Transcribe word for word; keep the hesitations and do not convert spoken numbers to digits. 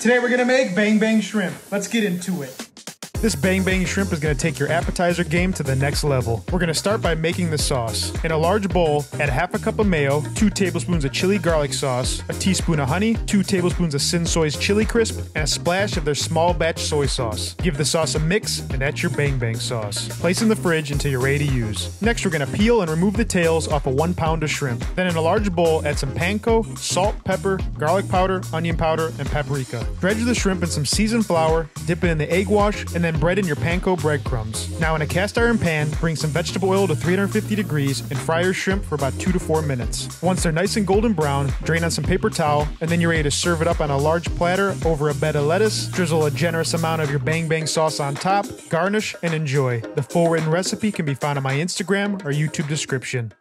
Today we're gonna make Bang Bang Shrimp. Let's get into it. This Bang Bang Shrimp is gonna take your appetizer game to the next level. We're gonna start by making the sauce. In a large bowl, add half a cup of mayo, two tablespoons of chili garlic sauce, a teaspoon of honey, two tablespoons of CinSoy's chili crisp, and a splash of their small batch soy sauce. Give the sauce a mix, and that's your Bang Bang sauce. Place in the fridge until you're ready to use. Next, we're gonna peel and remove the tails off of one pound of shrimp. Then in a large bowl, add some panko, salt, pepper, garlic powder, onion powder, and paprika. Dredge the shrimp in some seasoned flour, dip it in the egg wash, and then then bread in your panko breadcrumbs. Now in a cast iron pan, bring some vegetable oil to three hundred fifty degrees and fry your shrimp for about two to four minutes. Once they're nice and golden brown, drain on some paper towel, and then you're ready to serve it up on a large platter over a bed of lettuce. Drizzle a generous amount of your Bang Bang sauce on top, garnish, and enjoy. The full written recipe can be found on my Instagram or YouTube description.